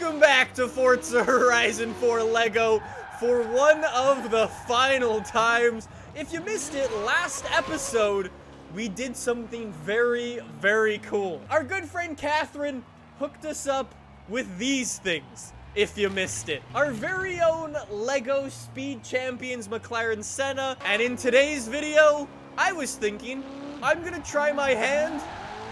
Welcome back to Forza Horizon 4 LEGO for one of the final times. If you missed it, last episode, we did something very, very cool. Our good friend Catherine hooked us up with these things, if you missed it. Our very own LEGO Speed Champions McLaren Senna. And in today's video, I was thinking I'm gonna try my hand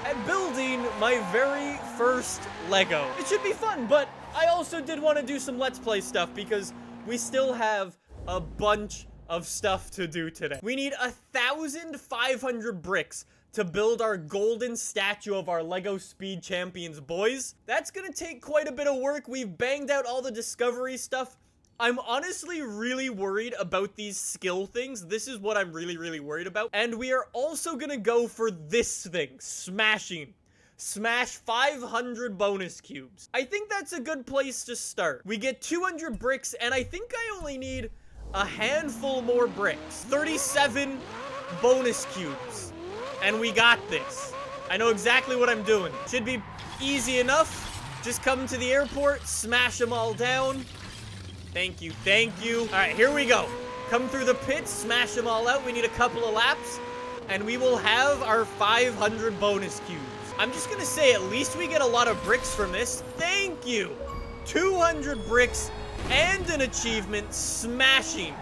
at building my very first LEGO. It should be fun, but I also did want to do some Let's Play stuff because we still have a bunch of stuff to do today. We need 1,500 bricks to build our golden statue of our LEGO Speed Champions boys. That's gonna take quite a bit of work. We've banged out all the discovery stuff. I'm honestly really worried about these skill things. This is what I'm really, really worried about. And we are also gonna go for this thing, smashing. Smash 500 bonus cubes. I think that's a good place to start. We get 200 bricks, and I think I only need a handful more bricks. 37 bonus cubes. And we got this. I know exactly what I'm doing. Should be easy enough. Just come to the airport, smash them all down. Thank you, thank you. All right, here we go. Come through the pits, smash them all out. We need a couple of laps, and we will have our 500 bonus cubes. I'm just gonna say at least we get a lot of bricks from this. Thank you. 200 bricks and an achievement, smashing.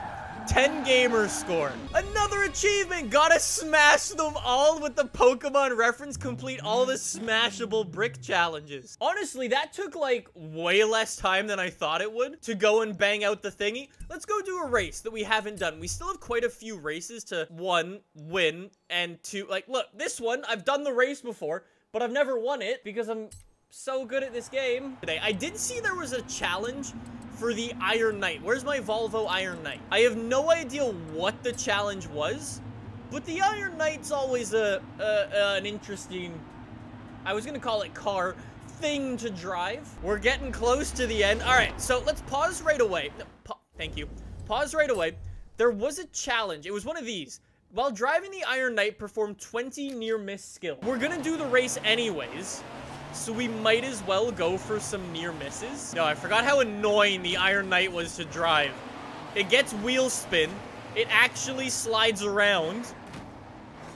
10 gamer score. Another achievement, gotta smash them all with the Pokemon reference, complete all the smashable brick challenges. Honestly, that took like way less time than I thought it would to go and bang out the thingy. Let's go do a race that we haven't done. We still have quite a few races to one, win, and two, like look, this one, I've done the race before, but I've never won it because I'm so good at this game. Today, I did see there was a challenge for the Iron Knight. Where's my Volvo Iron Knight? I have no idea what the challenge was, but the Iron Knight's always an interesting, I was gonna call it car, thing to drive. We're getting close to the end. All right, so let's pause right away. No, thank you. Pause right away. There was a challenge. It was one of these. While driving the Iron Knight, perform 20 near-miss skills. We're gonna do the race anyways, so we might as well go for some near misses. No, I forgot how annoying the Iron Knight was to drive. It gets wheel spin. It actually slides around.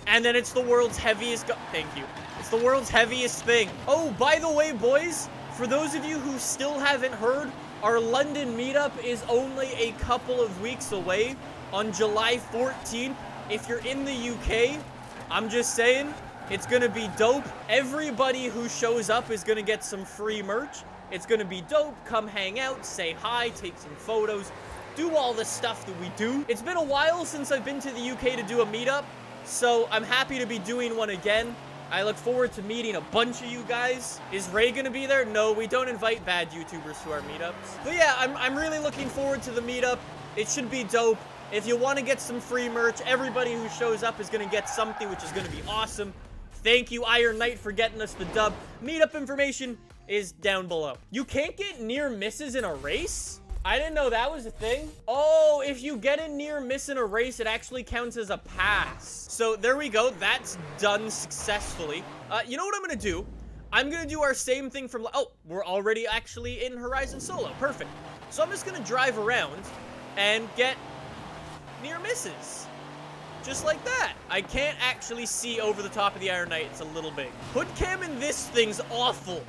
And then it's the world's heaviest... Thank you. It's the world's heaviest thing. Oh, by the way, boys, for those of you who still haven't heard, our London meetup is only a couple of weeks away on July 14th. If you're in the UK, I'm just saying... it's gonna be dope. Everybody who shows up is gonna get some free merch. It's gonna be dope. Come hang out, say hi, take some photos, do all the stuff that we do. It's been a while since I've been to the UK to do a meetup, so I'm happy to be doing one again. I look forward to meeting a bunch of you guys. Is Ray gonna be there? No, we don't invite bad YouTubers to our meetups. But yeah, I'm really looking forward to the meetup. It should be dope. If you wanna get some free merch, everybody who shows up is gonna get something, which is gonna be awesome. Thank you, Iron Knight, for getting us the dub. Meetup information is down below. You can't get near misses in a race? I didn't know that was a thing. Oh, if you get a near miss in a race, it actually counts as a pass. So there we go. That's done successfully. You know what I'm going to do? I'm going to do our same thing from... oh, we're already actually in Horizon Solo. Perfect. So I'm just going to drive around and get near misses. Just like that. I can't actually see over the top of the Iron Knight. It's a little big. Hood cam in this thing's awful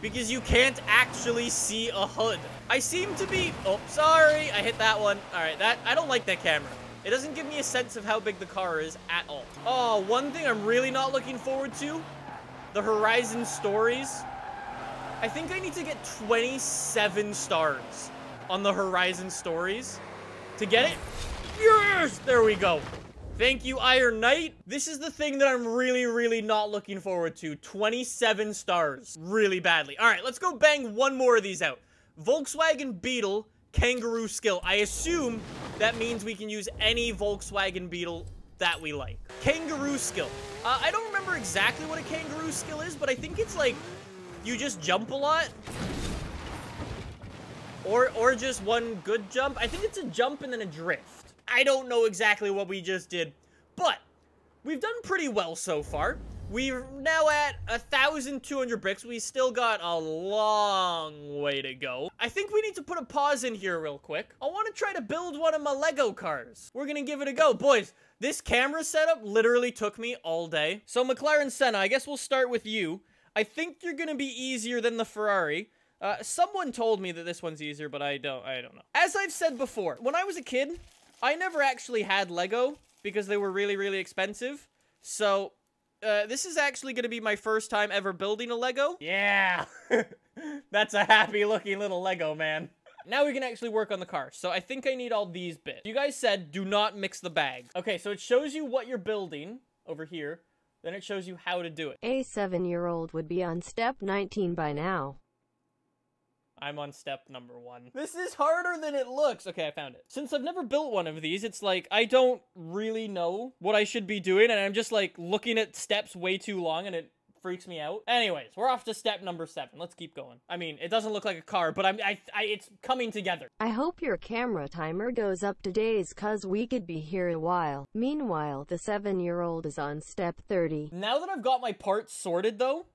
because you can't actually see a hood. I seem to be... oh, sorry. I hit that one. All right, that I don't like that camera. It doesn't give me a sense of how big the car is at all. Oh, one thing I'm really not looking forward to, the Horizon Stories. I think I need to get 27 stars on the Horizon Stories to get it. Yes! There we go. Thank you, Iron Knight. This is the thing that I'm really, really not looking forward to. 27 stars. Really badly. All right, let's go bang one more of these out. Volkswagen Beetle, kangaroo skill. I assume that means we can use any Volkswagen Beetle that we like. Kangaroo skill. I don't remember exactly what a kangaroo skill is, but I think it's like you just jump a lot. Or just one good jump. I think it's a jump and then a drift. I don't know exactly what we just did, but we've done pretty well so far. We're now at 1,200 bricks. We still got a long way to go. I think we need to put a pause in here real quick. I want to try to build one of my Lego cars. We're gonna give it a go. Boys, this camera setup literally took me all day. So McLaren Senna, I guess we'll start with you. I think you're gonna be easier than the Ferrari. Someone told me that this one's easier, but I don't know. As I've said before, when I was a kid, I never actually had Lego because they were really, really expensive. So, this is actually going to be my first time ever building a Lego. Yeah! That's a happy-looking little Lego, man. Now we can actually work on the car. So, I think I need all these bits. You guys said, do not mix the bag. Okay, so it shows you what you're building over here. Then it shows you how to do it. A 7-year-old would be on step 19 by now. I'm on step number 1. This is harder than it looks. Okay, I found it. Since I've never built one of these, it's like, I don't really know what I should be doing, and I'm just like looking at steps way too long, and it freaks me out. Anyways, we're off to step number 7. Let's keep going. I mean, it doesn't look like a car, but it's coming together. I hope your camera timer goes up to days, cause we could be here a while. Meanwhile, the 7-year-old is on step 30. Now that I've got my parts sorted though,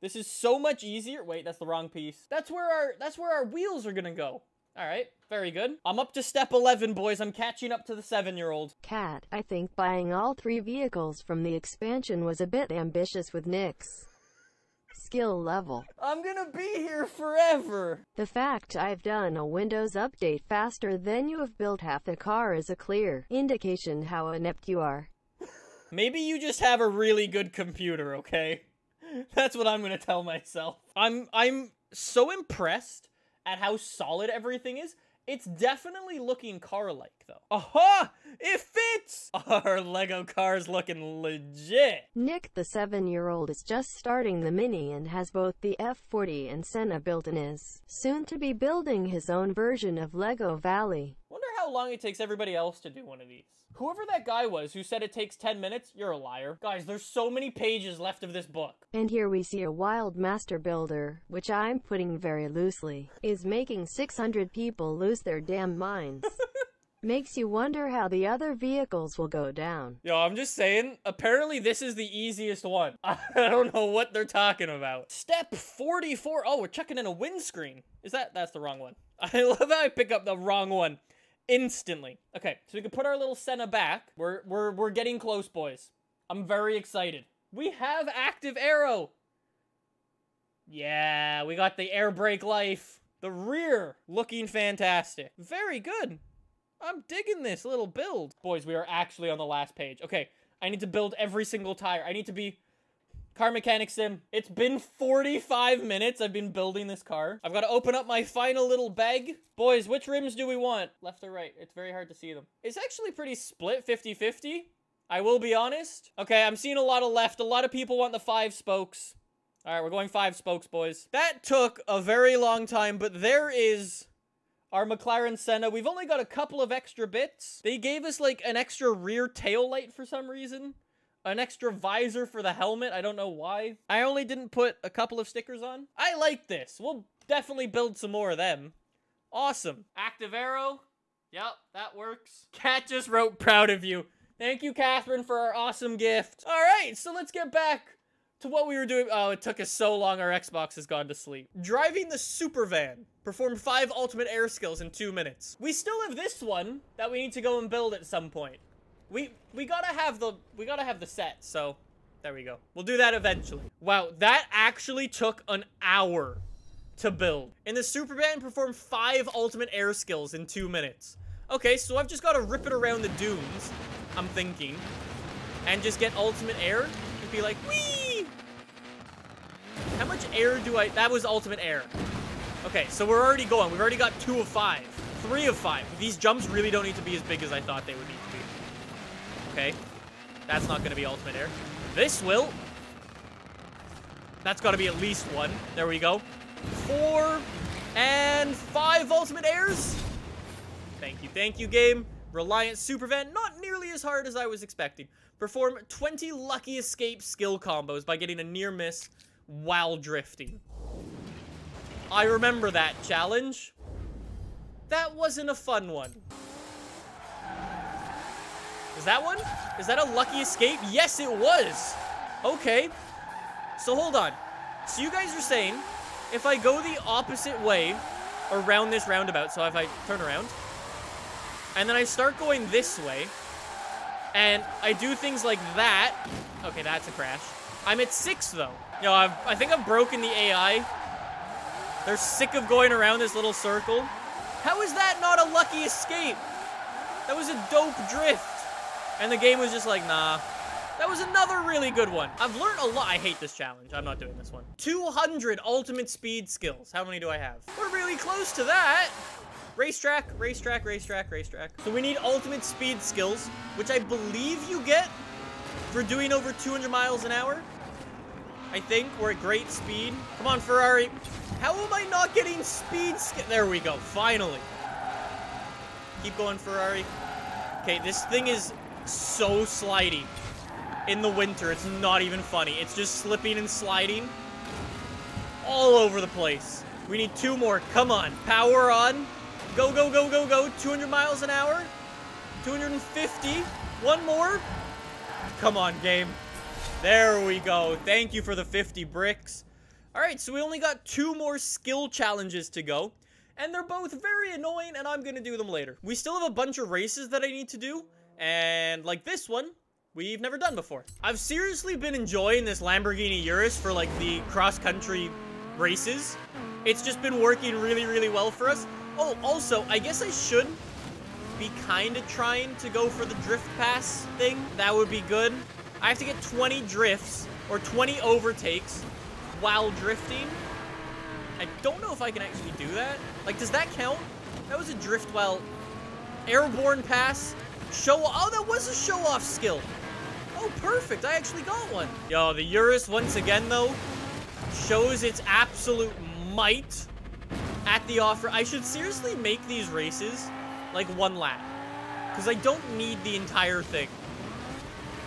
this is so much easier. Wait, that's the wrong piece. That's where our wheels are gonna go. All right, very good. I'm up to step 11, boys. I'm catching up to the 7-year-old. Cat, I think buying all 3 vehicles from the expansion was a bit ambitious with Nick's skill level. I'm gonna be here forever. The fact I've done a Windows update faster than you have built half the car is a clear indication how inept you are. Maybe you just have a really good computer, okay? That's what I'm gonna tell myself. I'm so impressed at how solid everything is. It's definitely looking car-like, though. Aha! It fits! Our Lego car's looking legit. Nick, the 7-year-old, is just starting the Mini and has both the F40 and Senna built and is soon to be building his own version of Lego Valley. Wonder how long it takes everybody else to do one of these. Whoever that guy was who said it takes 10 minutes, you're a liar. Guys, there's so many pages left of this book. And here we see a wild master builder, which I'm putting very loosely, is making 600 people lose their damn minds. Makes you wonder how the other vehicles will go down. Yo, I'm just saying, apparently this is the easiest one. I don't know what they're talking about. Step 44. Oh, we're checking in a windscreen. That's the wrong one. I love how I pick up the wrong one. Instantly. Okay, so we can put our little Senna back. We're getting close, boys. I'm very excited. We have active aero. Yeah, we got the air brake life. The rear looking fantastic. Very good. I'm digging this little build. Boys, we are actually on the last page. Okay, I need to build every single tire. I need to be car mechanic sim. It's been 45 minutes I've been building this car. I've got to open up my final little bag. Boys, which rims do we want? Left or right? It's very hard to see them. It's actually pretty split, 50-50. I will be honest. Okay, I'm seeing a lot of left. A lot of people want the 5 spokes. All right, we're going 5 spokes, boys. That took a very long time, but there is our McLaren Senna. We've only got a couple of extra bits. They gave us like an extra rear tail light for some reason. An extra visor for the helmet. I don't know why. I only didn't put a couple of stickers on. I like this. We'll definitely build some more of them. Awesome. Active aero. Yep, that works. Kat just wrote, proud of you. Thank you, Catherine, for our awesome gift. All right, so let's get back to what we were doing. Oh, it took us so long. Our Xbox has gone to sleep. Driving the super van. Perform 5 ultimate air skills in 2 minutes. We still have this one that we need to go and build at some point. We gotta have the set, so there we go. We'll do that eventually. Wow, that actually took an hour to build. And the super van performed 5 ultimate air skills in 2 minutes. Okay, so I've just gotta rip it around the dunes, I'm thinking, and just get ultimate air and be like, whee! How much air do I... That was ultimate air. Okay, so we're already going. We've already got 2 of 5, 3 of 5. These jumps really don't need to be as big as I thought they would need to be. Okay, that's not going to be ultimate air. This will. That's got to be at least 1. There we go. 4 and 5 ultimate airs. Thank you, game. Reliant super van, not nearly as hard as I was expecting. Perform 20 lucky escape skill combos by getting a near miss while drifting. I remember that challenge. That wasn't a fun one. Is that one? Is that a lucky escape? Yes, it was. Okay. So hold on. So you guys are saying if I go the opposite way around this roundabout, so if I turn around, and then I start going this way, and I do things like that. Okay, that's a crash. I'm at 6, though. You know, I think I've broken the AI. They're sick of going around this little circle. How is that not a lucky escape? That was a dope drift. And the game was just like, nah. That was another really good one. I've learned a lot. I hate this challenge. I'm not doing this one. 200 ultimate speed skills. How many do I have? We're really close to that. Racetrack, racetrack, racetrack, racetrack. So we need ultimate speed skills, which I believe you get for doing over 200 miles an hour. I think we're at great speed. Come on, Ferrari. How am I not getting speed skill? There we go, finally. Keep going, Ferrari. Okay, this thing is so slidey. In the winter, it's not even funny. It's just slipping and sliding all over the place. We need 2 more. Come on. Power on. Go, go, go, go, go. 200 miles an hour. 250. 1 more. Come on, game. There we go. Thank you for the 50 bricks. All right, so we only got 2 more skill challenges to go. And they're both very annoying, and I'm going to do them later. We still have a bunch of races that I need to do. And like this one. We've never done before. I've seriously been enjoying this Lamborghini Urus for like the cross-country races. It's just been working really, really well for us. Oh, also, I guess I should be kind of trying to go for the drift pass thing. That would be good. I have to get 20 drifts or 20 overtakes while drifting. I don't know if I can actually do that. Like, does that count? That was a drift while airborne pass. Show, oh, that was a show-off skill. Oh, perfect. I actually got one. Yo, the Urus, once again, though, shows its absolute might at the off-road. I should seriously make these races, like, 1 lap. Because I don't need the entire thing.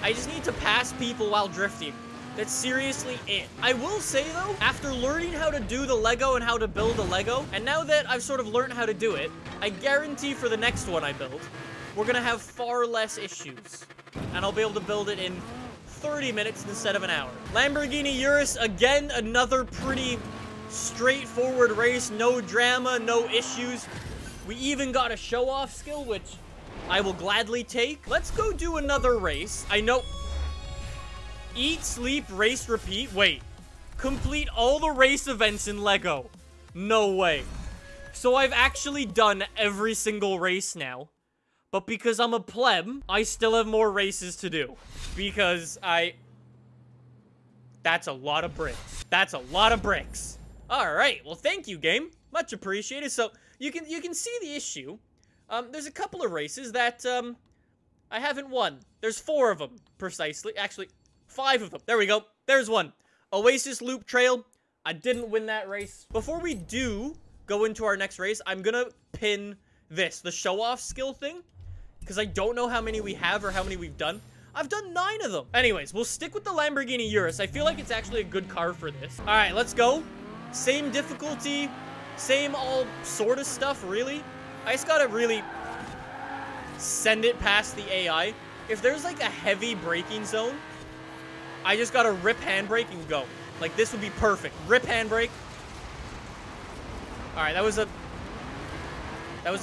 I just need to pass people while drifting. That's seriously it. I will say, though, after learning how to do the Lego and how to build a Lego, and now that I've sort of learned how to do it, I guarantee for the next one I build, we're going to have far less issues. And I'll be able to build it in 30 minutes instead of an hour. Lamborghini Urus, again, another pretty straightforward race. No drama, no issues. We even got a show-off skill, which I will gladly take. Let's go do another race. I know. Eat, sleep, race, repeat. Wait. Complete all the race events in LEGO. No way. So I've actually done every single race now. But because I'm a pleb, I still have more races to do. Because I... That's a lot of bricks. That's a lot of bricks. All right. Well, thank you, game. Much appreciated. So, you can see the issue. There's a couple of races that I haven't won. There's 4 of them, precisely. Actually, 5 of them. There we go. There's one. Oasis Loop Trail. I didn't win that race. Before we do go into our next race, I'm going to pin this, the show-off skill thing. Because I don't know how many we have or how many we've done. I've done 9 of them. Anyways, we'll stick with the Lamborghini Urus. I feel like it's actually a good car for this. All right, let's go. Same difficulty, same all sort of stuff, really. I just gotta really send it past the AI. If there's like a heavy braking zone, I just gotta rip handbrake and go. Like, this would be perfect. Rip handbrake. All right, that was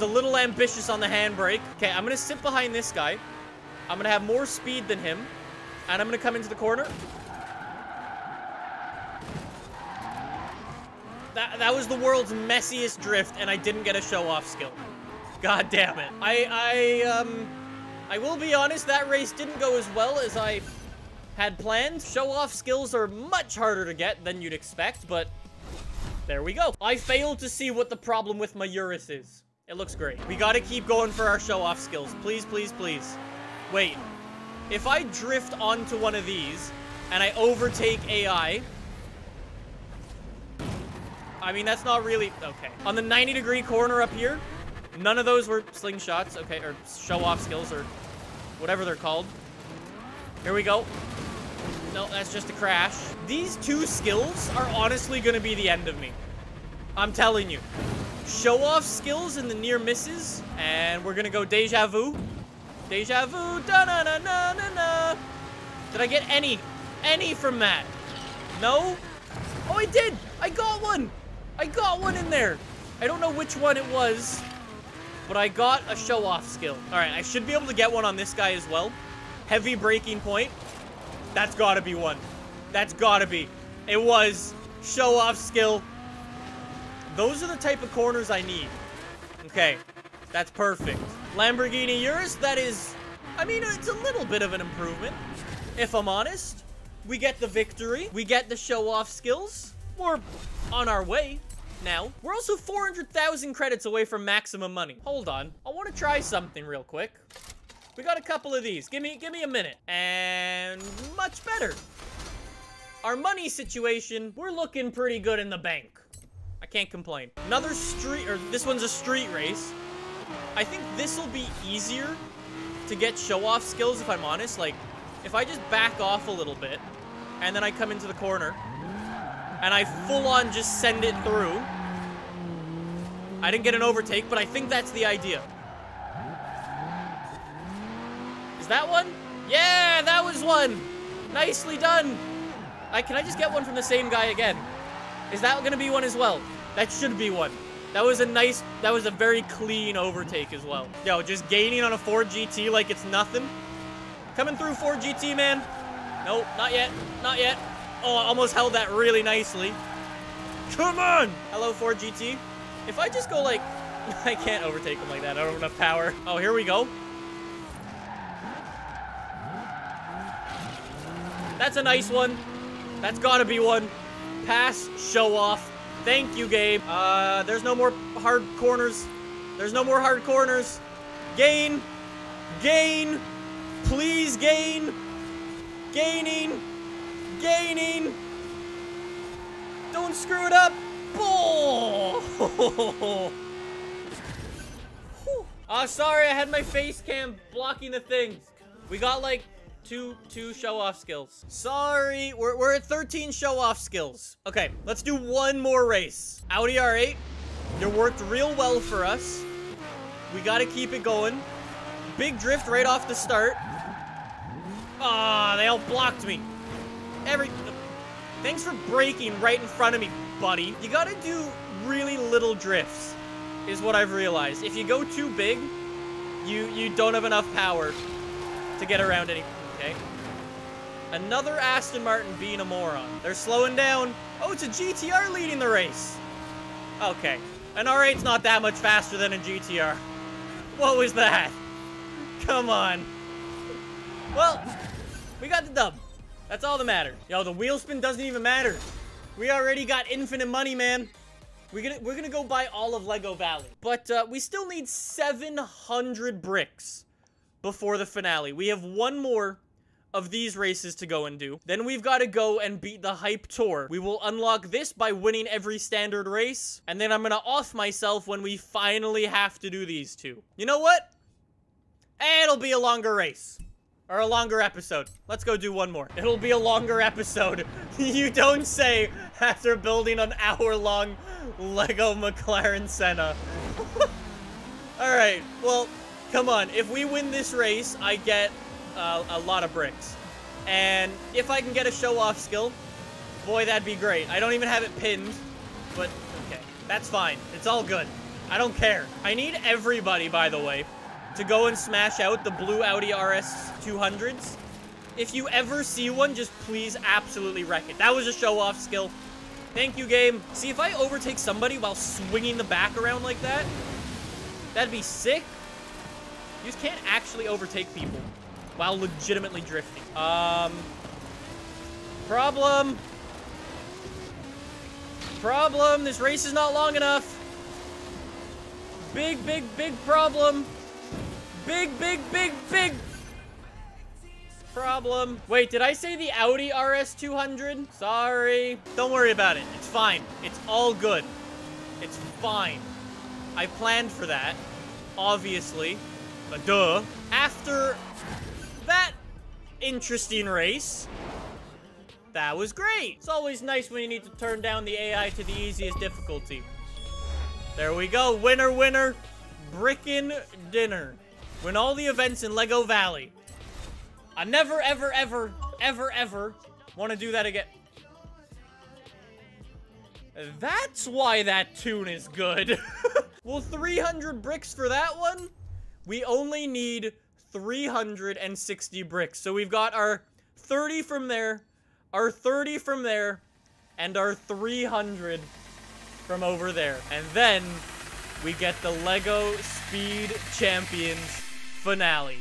a little ambitious on the handbrake. Okay, I'm gonna sit behind this guy. I'm gonna have more speed than him. And I'm gonna come into the corner. That was the world's messiest drift, and I didn't get a show-off skill. God damn it. I will be honest, that race didn't go as well as I had planned. Show-off skills are much harder to get than you'd expect, but there we go. I failed to see what the problem with my Urus is. It looks great. We gotta keep going for our show-off skills. Please, please, please. Wait. If I drift onto one of these, and I overtake AI... I mean, that's not really... Okay. On the 90-degree corner up here, none of those were slingshots, okay, or show-off skills, or whatever they're called. Here we go. No, that's just a crash. These 2 skills are honestly gonna be the end of me. I'm telling you. Show-off skills in the near misses, and we're gonna go deja vu. Deja vu, da-na-na-na-na-na. Did I get any any from that. No? Oh, I did! I got one! I got one in there! I don't know which one it was, but I got a show-off skill. Alright, I should be able to get one on this guy as well. Heavy braking point. That's gotta be one. That's gotta be. It was show-off skill. Those are the type of corners I need. Okay, that's perfect. Lamborghini Urus, that is... I mean, it's a little bit of an improvement, if I'm honest. We get the victory. We get the show-off skills. We're on our way now. We're also 400,000 credits away from maximum money. Hold on. I want to try something real quick. We got a couple of these. Give me a minute. And much better. Our money situation, we're looking pretty good in the bank. I can't complain. Another street, or this one's a street race. I think this will be easier to get show-off skills, if I'm honest. Like, if I just back off a little bit, and then I come into the corner, and I full-on just send it through. I didn't get an overtake, but I think that's the idea. Is that one? Yeah, that was one! Nicely done! Can I just get one from the same guy again? Is that gonna be one as well? That should be one. That was a very clean overtake as well. Yo, just gaining on a Ford GT like it's nothing. Coming through Ford GT, man. Nope, not yet. Not yet. Oh, I almost held that really nicely. Come on! Hello, Ford GT. If I just go like... I can't overtake him like that. I don't have enough power. Oh, here we go. That's a nice one. That's gotta be one. Pass, show off. Thank you, Gabe. There's no more hard corners. There's no more hard corners. Gain. Gain. Please gain. Gaining. Gaining. Don't screw it up. Oh. Sorry, I had my face cam blocking the thing. We got like two show-off skills. Sorry, we're at 13 show-off skills. Okay, let's do one more race. Audi R8, it worked real well for us. We gotta keep it going. Big drift right off the start. Ah, they all blocked me. Thanks for braking right in front of me, buddy. You gotta do really little drifts, is what I've realized. If you go too big, you don't have enough power to get around any... Okay. Another Aston Martin being a moron. They're slowing down. Oh, it's a GTR leading the race. Okay. An R8's not that much faster than a GTR. What was that? Come on. Well, we got the dub. That's all that matters. Yo, the wheel spin doesn't even matter. We already got infinite money, man. We're gonna go buy all of Lego Valley. But we still need 700 bricks before the finale. We have one more of these races to go and do. Then we've got to go and beat the hype tour. We will unlock this by winning every standard race, and then I'm gonna off myself when we finally have to do these two. You know what? It'll be a longer race, or a longer episode. Let's go do one more. It'll be a longer episode. You don't say after building an hour-long Lego McLaren Senna. All right, well, come on. If we win this race, I get a lot of bricks. And if I can get a show-off skill, boy, that'd be great. I don't even have it pinned, but okay. That's fine. It's all good. I don't care. I need everybody, by the way, to go and smash out the blue Audi RS 200s. If you ever see one, just please absolutely wreck it. That was a show-off skill. Thank you, game. See, if I overtake somebody while swinging the back around like that, that'd be sick. You just can't actually overtake people while legitimately drifting. Problem. Problem. This race is not long enough. Big, big, big problem. Big, big, big, big problem. Wait, did I say the Audi RS 200? Sorry. Don't worry about it. It's fine. It's all good. It's fine. I planned for that, obviously. But duh. After that interesting race, that was great. It's always nice when you need to turn down the AI to the easiest difficulty. There we go. Winner, winner, brickin' dinner. Win all the events in Lego Valley. I never, ever, ever, ever, ever Want to do that again. That's why that tune is good. Well, 300 bricks for that one. We only need 360 bricks. So we've got our 30 from there, our 30 from there, and our 300 from over there. And then we get the LEGO Speed Champions finale.